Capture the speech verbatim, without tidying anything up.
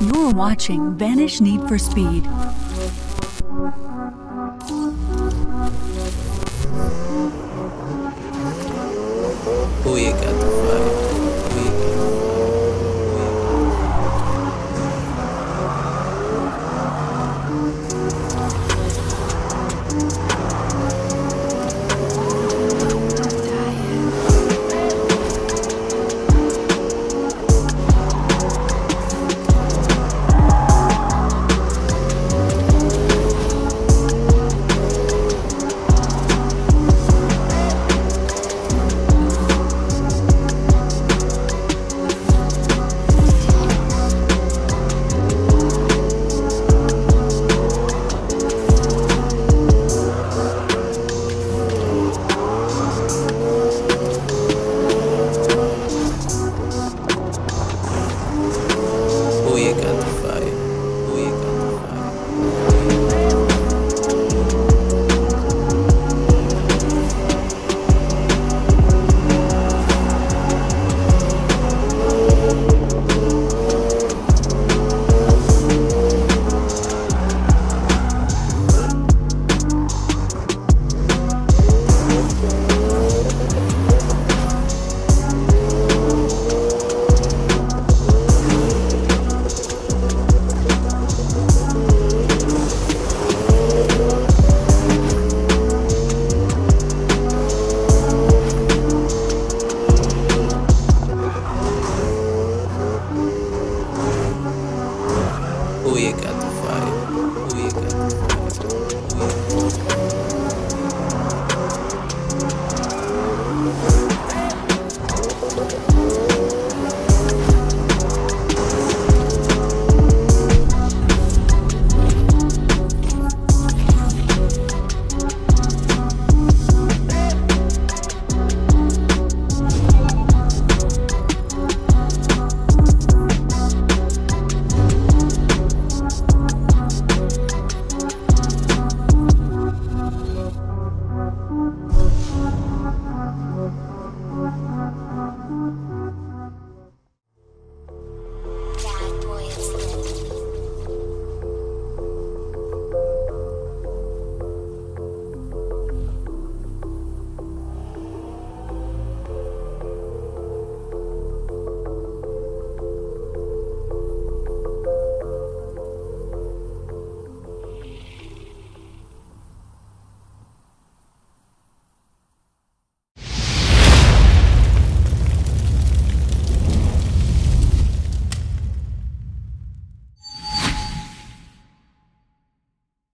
You're watching Vanish Need for Speed. Oh, you got the fire. We got